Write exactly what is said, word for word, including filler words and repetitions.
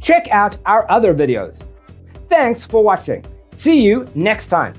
Check out our other videos. Thanks for watching. See you next time.